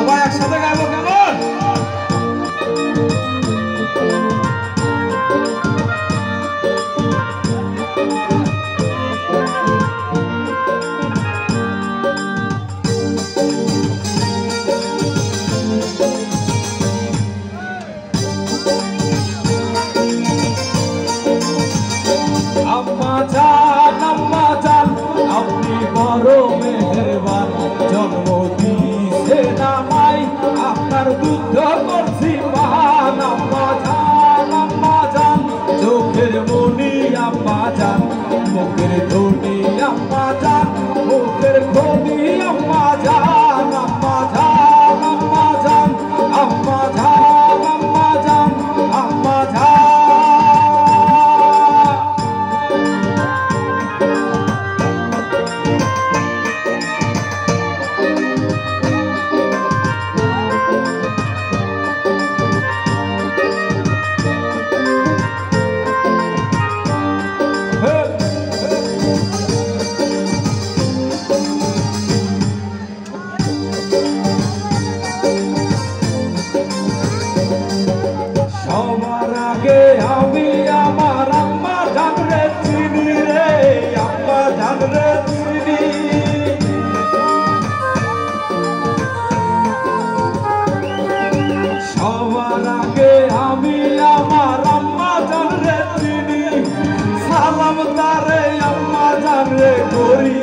সবাই একসাথে গাইবো কেমন? আম্মা জান আপনি বড় মেহেরবান জন্ম দিয়েছে আমায় আপনার দুধ করছি মহান। আম্মা জান চোখের মনি আম্মা জান মুখের ধনি আম্মা জান মুখের খনি আম্মা জান। আম্মা জান আম্মা জান আম্মা জান আম্মা জান আম্মা জান। সবার আগে আমি আমার আম্মা জানরে চিনি, সালাম তারে আম্মা জানরে করি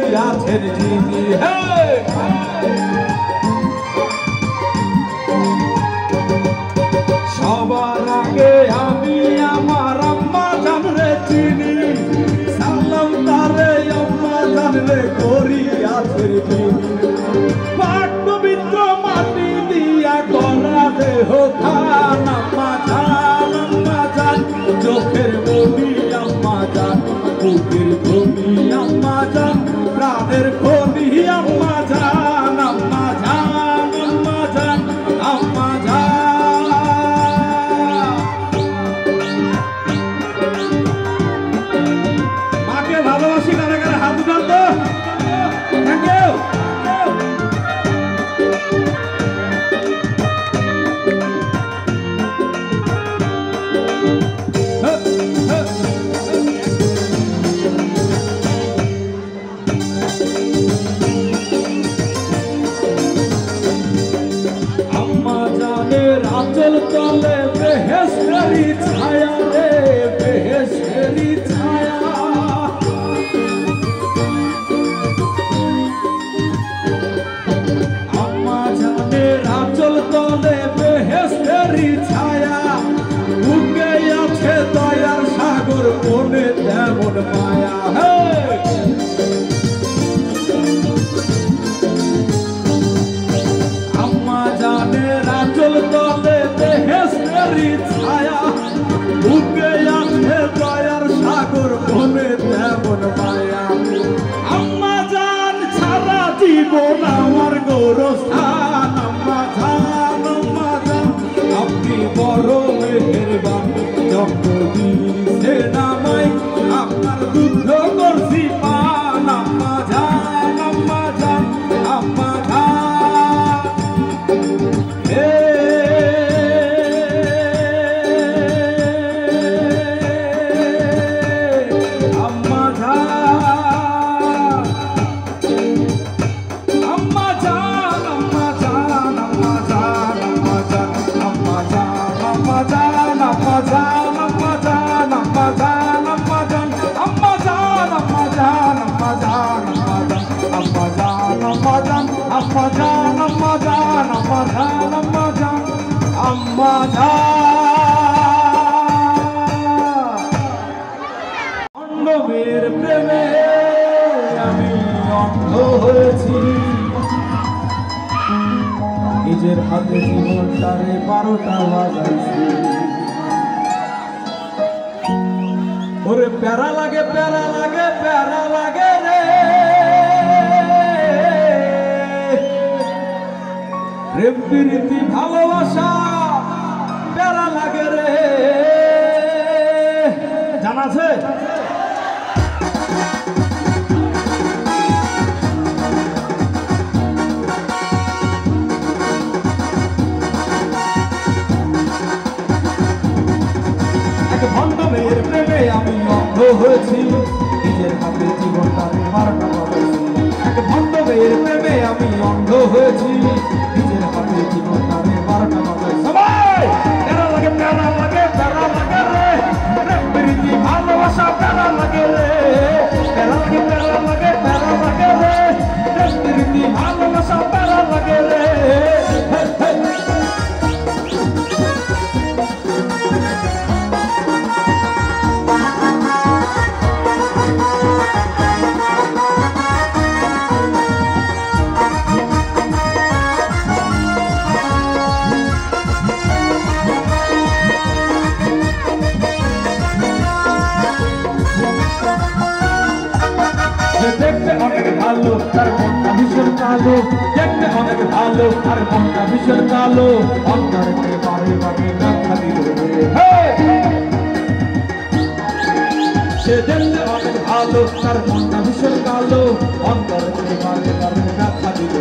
আখের চিনি। পাক পবিত্র মাটি দিয়া গড়া দেহ থান আম্মা জান চোখের মনি আম্মা জান বুকের ভূমি আম্মা জান প্রাণের খনি আম্মা জান। আম্মা জান আম্মা জান আম্মা জান। মাকে ভালোবাসি কারে কারে হাত উঠান তো। Thank you. আচল তলে বেহেশতেরি ছায়া রে বেহেশতেরি ছায়া। আম্মা জানের আচল তলে বেহেশতেরি ছায়া, বুকে আছে দয়ার সাগর মনে তেমন মায়া। আম্মা জান সারা জীবন আমার গৌরস্থান। আম্মা জান আম্মা জান আপনি বড় মেহেরবান জন্ম দিয়েছেন আমায় আপনার দুধ করছি পান। আম্মা জান আম্মা জান আম্মা জান। অন্ধের প্রেমে আমি অন্ধ হয়েছি, নিজের হাতে জীবন তারে 12টা বাজাইছি। ওরে প্যারা লাগে প্যারা লাগে প্যারা লাগে রে, প্রেম প্রীতি ভালোবাসা প্যারা লাগে রে। জানা আছে হয়েছি নিজের হাতে জীবনটাকে মার্কা বলেছি এক ভণ্ড মেয়ের প্রেমে আমি অন্ধ হয়েছি নিজের হাতে জীবনটাকে মার্কা বলেছি সবাই প্যারা লাগে প্যারা লাগে প্যারা লাগে রে প্রেম প্রীতি ভালোবাসা প্যারা লাগে রে প্যারা লাগে প্যারা লাগে প্যারা লাগে রে প্রেম প্রীতি ভালোবাসা প্যারা লাগে রে তার মনটা ভীষণ কালো দেখতে অনেক ভালো তার মনটা ভীষণ কালো অন্তরকে বারে বারে দেখা দিল সে দেখতে অনেক ভালো তার মনটা ভীষণ কালো অন্তরকে বারে বারে দেখা দিল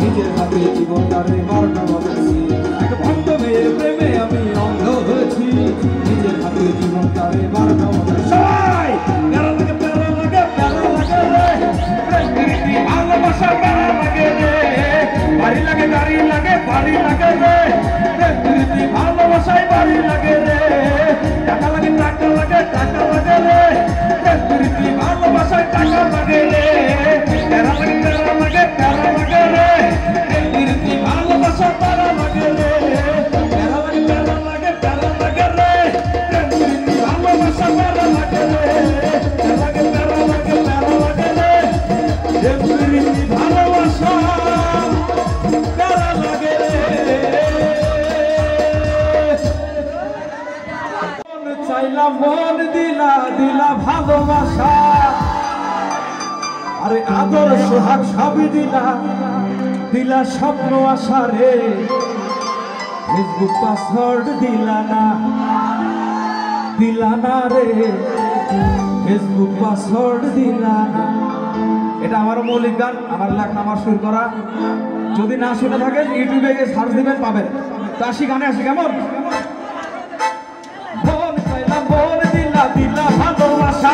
নিজের হাতে জীবনটারে মার্কা বলেছি এক ভণ্ড মেয়ের প্রেমে আমি অন্ধ হয়েছি নিজের হাতে জীবনটারে মার্কা বলেছি সবাই প্যারা লাগে প্যারা লাগে প্যারা লাগে প্রেম প্রীতি ভালোবাসা প্যারা লাগে রে বাড়ি লাগে গাড়ি লাগে বাড়ি লাগে রে প্রেম প্রীতি ভালোবাসায় বাড়ি লাগে রে টাকা লাগে টাকা লাগে টাকা লাগে রে প্রেম প্রীতি ভালোবাসায় টাকা লাগে রে প্যারা লাগে প্যারা লাগে প্যারা লাগে রে মন দিলা দিলা ভালোবাসা আরে আদর সোহাগ সবই দিলা দিলা স্বপ্ন আশা রে ফেসবুক পাসওয়ার্ড দিলা না রে ফেসবুক পাসওয়ার্ড দিলা না। এটা আমার মৌলিক গান, আমার লেখা, আমার সুর করা। যদি না শুনে থাকেন ইউটিউবে গিয়ে সার্চ দিবেন, পাবেন। তো আসি গানে আসি, কেমন? দিলা ভালোবাসা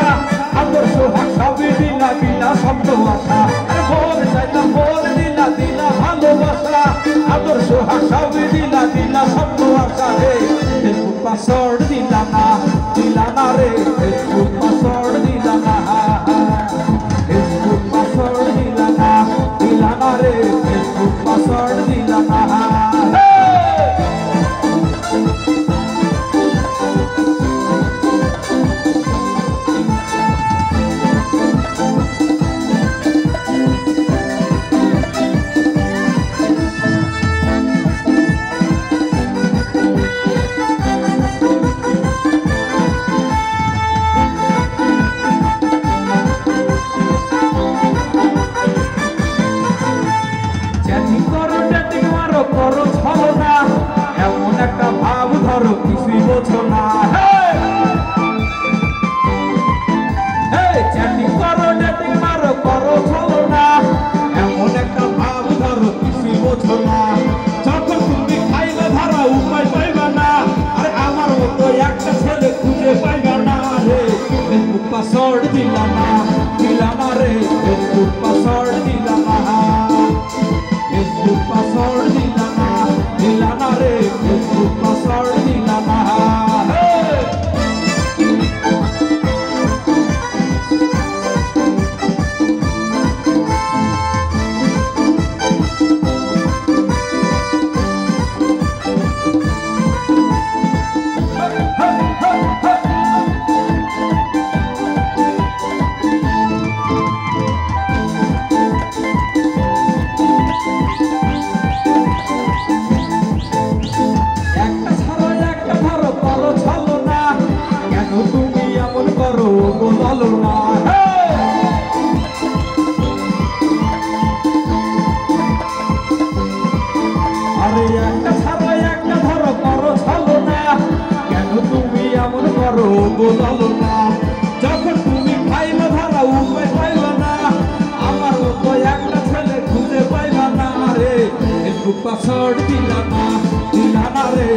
আদর সোহাগ সবই দিলা দিলা স্বপ্ন আশা দিলা দিলা ভালোবাসা আদর সোহাগ সবই দিলা দিলা স্বপ্ন আশা রে ফেসবুক পাসওয়ার্ড দিলা না দিলা না রে ফেসবুক পাসওয়ার্ড দিলা না ফেসবুক পাসওয়ার্ড দিলা না দিলা না রে ফেসবুক পাসওয়ার্ড দিলা না। Baba_Tomar_Dorbare.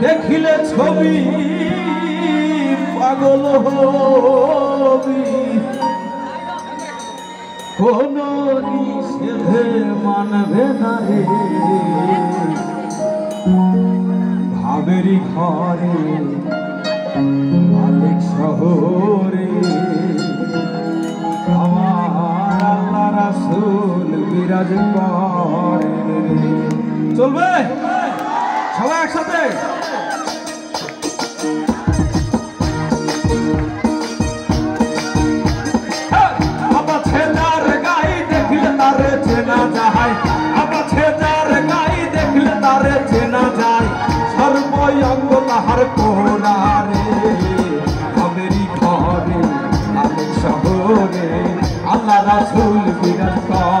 देखिले छवि पागल होबी कोनो निषेधे मानबे ना रे भावेरी घरे मालिक शहरे हमार अल्लाह रसूल विराज करे चलबे সবাই একসাথে আল্লাহ রাসূল বিরাজ করে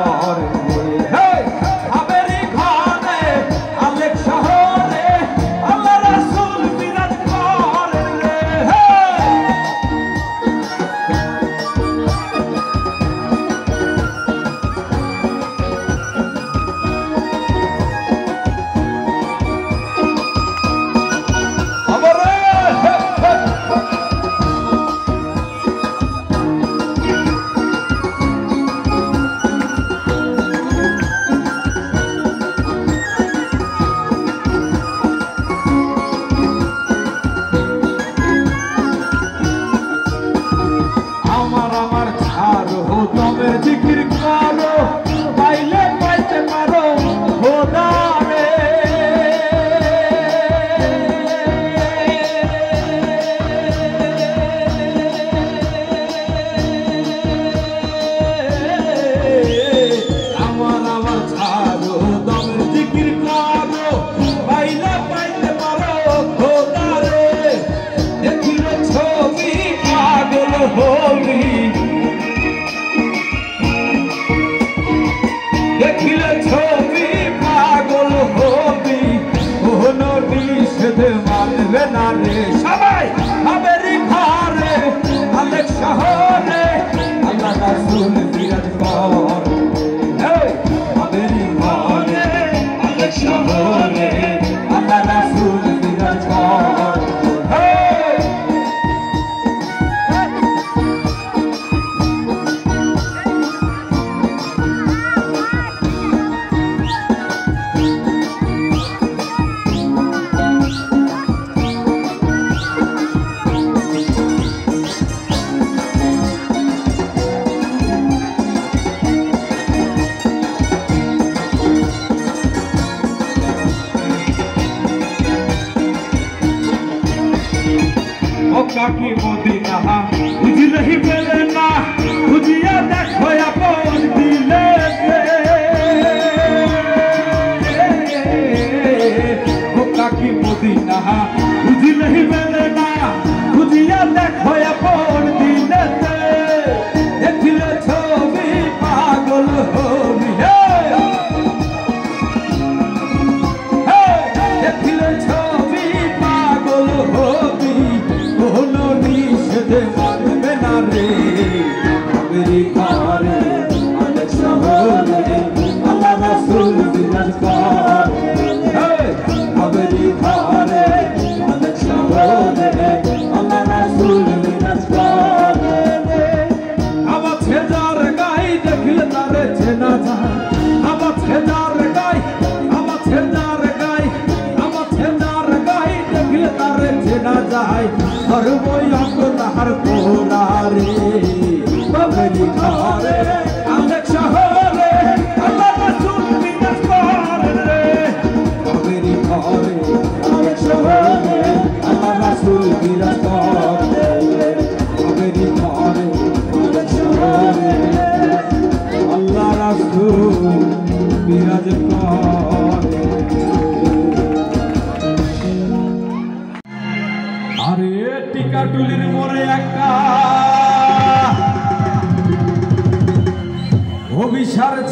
Let's go.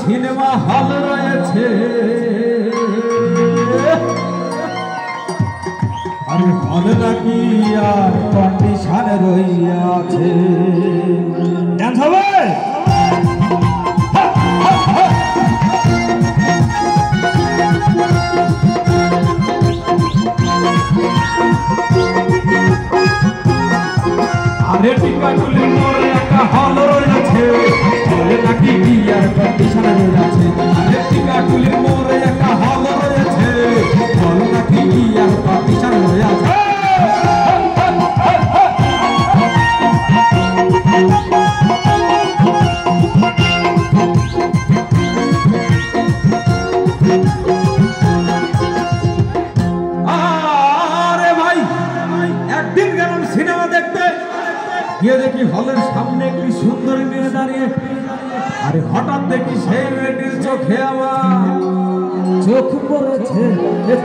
সিনেমা হল রয়েছে আরে হল নাকি আর কন্ডিশন রয়েছে ডান্স হবে আরে টিকা তুলি মোরে একটা হল রয়েছে নাকি আর কন্ডিশন রয়েছে আরে টিকা তুলি মোরে একটা হল রয়েছে হল নাকি আর কন্ডিশন রয়েছে দেখি হলের সামনে একটি সুন্দরী মেয়ে দাঁড়িয়ে আরে হঠাৎ দেখি সেই মেয়েটির চোখে আমার চোখ পড়েছে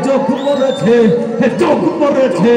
চোখ পড়েছে চোখ পড়েছে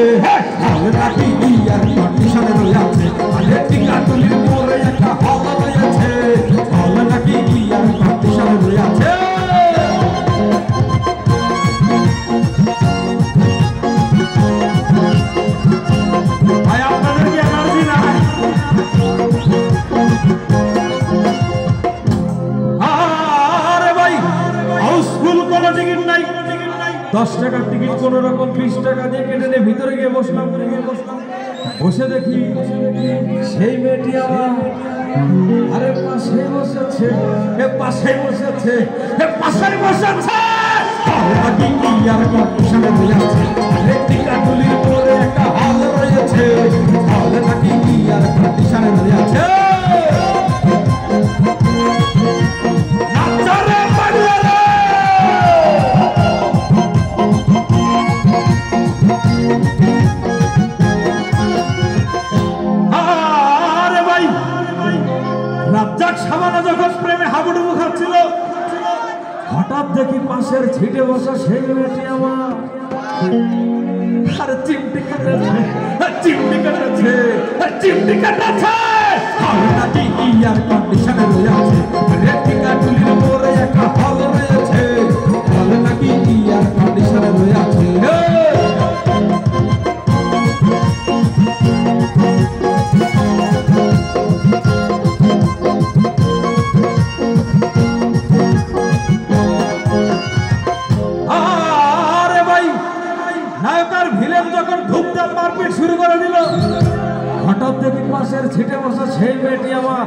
দশ টাকার টিকিট কোন রকম 20 টাকা দিয়ে কেটে ভিতরে গিয়ে বসলাম বসে দেখি সেই মেয়েটি আমার আরে পাশে বসেছে পাশে বসেছে পাশে বসেছে একটা হাল রয়েছে দেখি পাশের ছিটে বসা সেই মেয়েটি আমার আর চিমটি কাটাচ্ছে চিমটি কাটাচ্ছে চিমটি কাটাচ্ছে হল নাকি ইয়ার কন্ডিশনে রয়েছে টিকা তুলির মোড়ে একটা হল রয়েছে হল নাকি ইয়ার কন্ডিশনে রয়েছে ছিটে বসা সেই মেয়েটি আমার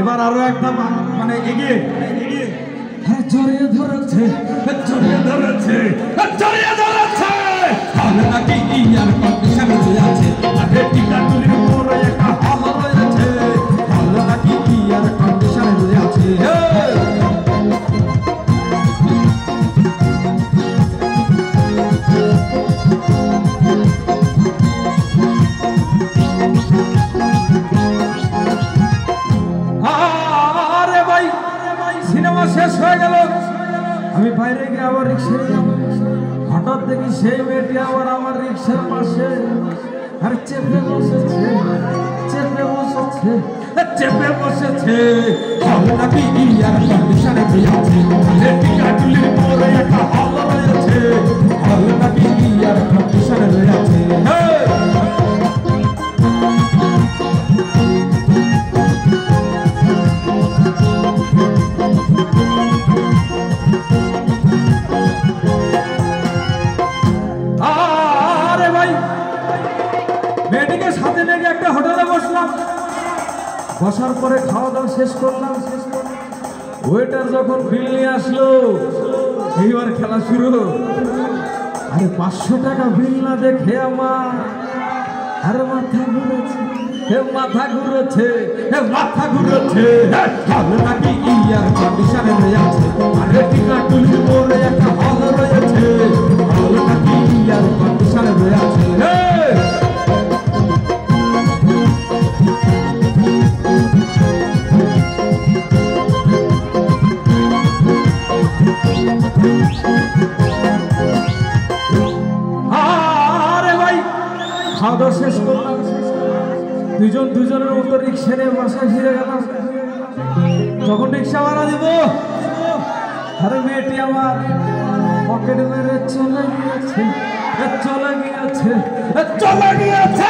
এবার আরো একটা মানে এগিয়ে জড়িয়ে ধরেছে জড়িয়ে ধরেছে জড়িয়ে ধরেছে হলে নাকি ইয়ার কন্ডিশন রয়েছে আরে টিকা তুলির মোড়ে একটা হল রয়েছে হলে নাকি ইয়ার কন্ডিশন রয়েছে আমি বাইরে গিয়ে আবার রিক্সা হঠাৎ দেখি সেই মেয়েটি আবার আমার রিক্সার পাশে আর চেপে বসেছে চেপে বসেছে চেপে বসেছে হল নাকি ইয়ার কন্ডিশনে রয়েছে টিকা তুলির মোড়ে একটা হল রয়েছে হল নাকি ইয়ার কন্ডিশনে রয়েছে বসার পরে খাওয়া দাওয়া শেষ করলাম ওয়েটার যখন বিল নিয়ে আসলো এইবার খেলা শুরু। আরে 500 টাকা বিল না দেখে আমার আর মাথা ঘুরেছে, হে মাথা ঘুরেছে, হে মাথা ঘুরেছে। ভালো নাকি ইয়ার কন্ডিশনে আছে, আরে টিকা টুলি পরে একটা হল রয়েছে। ভালো নাকি ইয়ার কন্ডিশনে আছে, খাওয়া দাওয়া শেষ করলাম, দুজন দুজনের মতো রিক্সা নিয়ে বাসায় ফিরে গেলাম। যখন রিক্সা ভাড়া দিব, আরে মেয়েটি আমার পকেটে মেরে চলে গিয়েছে, চলে গিয়েছে, চলে গিয়েছে।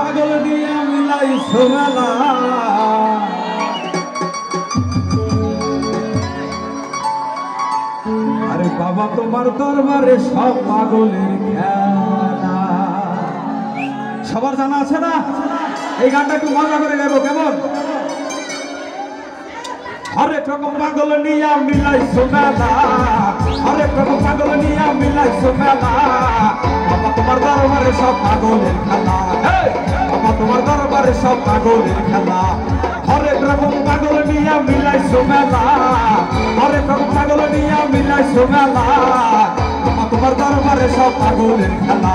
পাগল দিয়া মিলাই সোনালা, আরে বাবা তোমার দরবারে সব পাগলের খেলা। সবার জানা আছে না? এই গানটা একটু মজা করে গাইবো, কেমন? হরেক রকম পাগল নিয়া মিলাই সোনালা, হরেক রকম পাগল নিয়া মিলাই সোনালা। বাবা তোমার দরবারে সব পাগলের খেলা, বাবা তোমার দরবারে সব পাগলের খেলা। হরেক রকম পাগল নিয়া মিলাই সোনালা, হরেক রকম পাগল নিয়া মিলাই সোনালা। বাবা তোমার দরবারে সব পাগলের খেলা,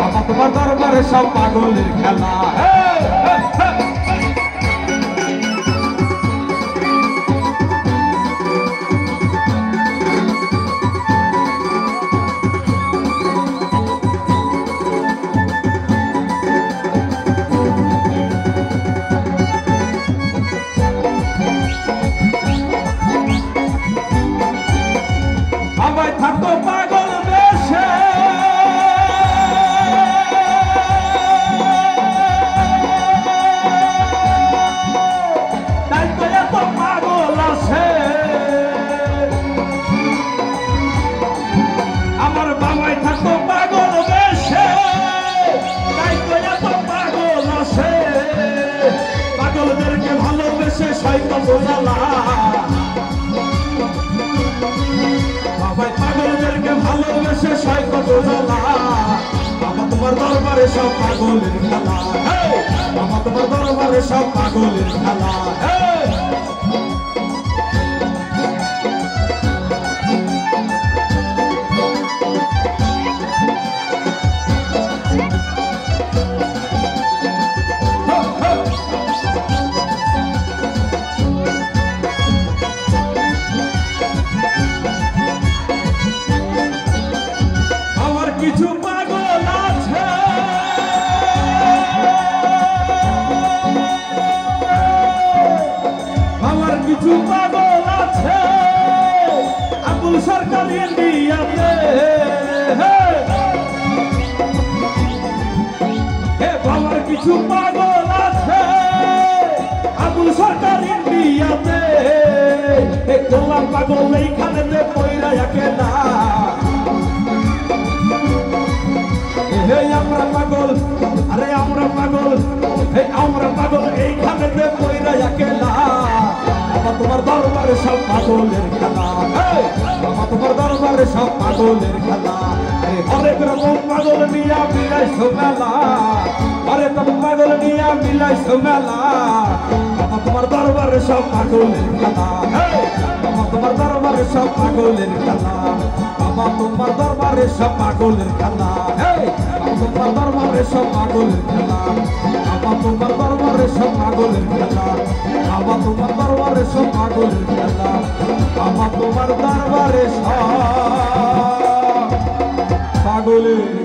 বাবা তোমার দরবারে সব পাগলের খেলা। বাবা তোমার দরবারে সব পাগলের খেলা, বাবা তোমার দরবারে সব পাগলের খেলা। পাগল এইখানে আমরা পাগল, আরে আমরা পাগল, হে আমরা পাগল এইখানে পয়রা একেলা। বাবা তোমার দরবারে সব পাগলের খেলা, বাবা তোমার দরবারে সব পাগলের খেলা। হরেক রকম পাগল নিয়া মিলাই সোনালা, হরেক রকম পাগল নিয়া মিলাই সোনালা। বাবা তোমার দরবারে সব পাগলের খেলা, বাবা তোমার দরবারে সব পাগলের খেলা। বাবা তোমার দরবারে সব পাগলের খেলা, বাবা তোমার দরবারে সব পাগলের খেলা। বাবা তোমার দরবারে সব পাগলের খেলা, বাবা তোমার দরবারে সব পাগলের খেলা। বাবা তোমার দরবারে সব পাগলের